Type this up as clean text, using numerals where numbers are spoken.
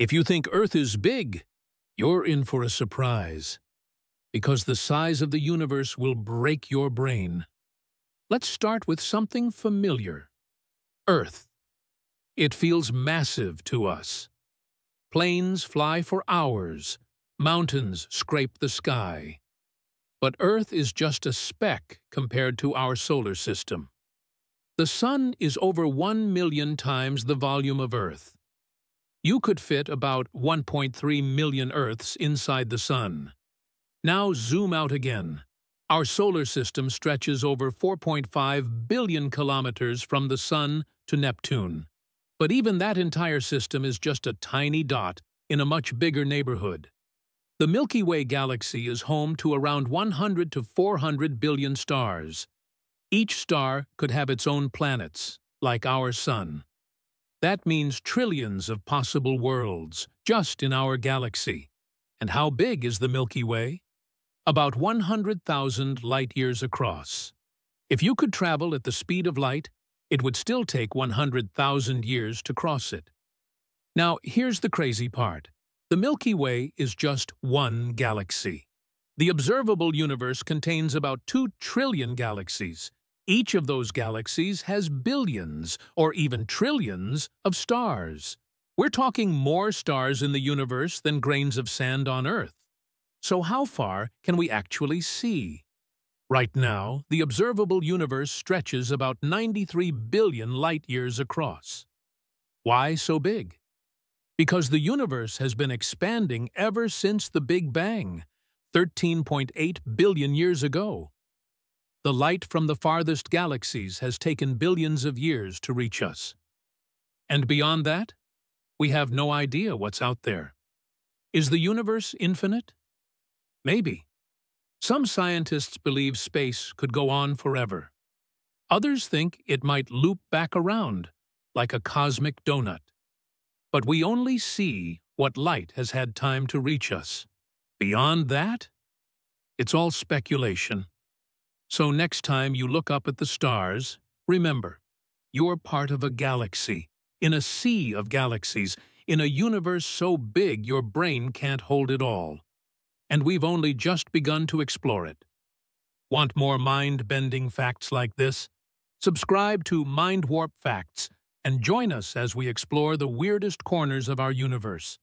If you think Earth is big, you're in for a surprise, because the size of the universe will break your brain. Let's start with something familiar: Earth. It feels massive to us. Planes fly for hours, mountains scrape the sky. But Earth is just a speck compared to our solar system. The Sun is over 1 million times the volume of Earth. You could fit about 1.3 million Earths inside the Sun. Now zoom out again. Our solar system stretches over 4.5 billion kilometers from the Sun to Neptune. But even that entire system is just a tiny dot in a much bigger neighborhood. The Milky Way galaxy is home to around 100 to 400 billion stars. Each star could have its own planets, like our Sun. That means trillions of possible worlds just in our galaxy. And how big is the Milky Way? About 100,000 light-years across. If you could travel at the speed of light, it would still take 100,000 years to cross it. Now, here's the crazy part. The Milky Way is just one galaxy. The observable universe contains about 2 trillion galaxies. Each of those galaxies has billions, or even trillions, of stars. We're talking more stars in the universe than grains of sand on Earth. So how far can we actually see? Right now, the observable universe stretches about 93 billion light-years across. Why so big? Because the universe has been expanding ever since the Big Bang, 13.8 billion years ago. The light from the farthest galaxies has taken billions of years to reach us. And beyond that, we have no idea what's out there. Is the universe infinite? Maybe. Some scientists believe space could go on forever. Others think it might loop back around, like a cosmic donut. But we only see what light has had time to reach us. Beyond that, it's all speculation. So next time you look up at the stars, remember, you're part of a galaxy, in a sea of galaxies, in a universe so big your brain can't hold it all. And we've only just begun to explore it. Want more mind-bending facts like this? Subscribe to Mind Warp Facts and join us as we explore the weirdest corners of our universe.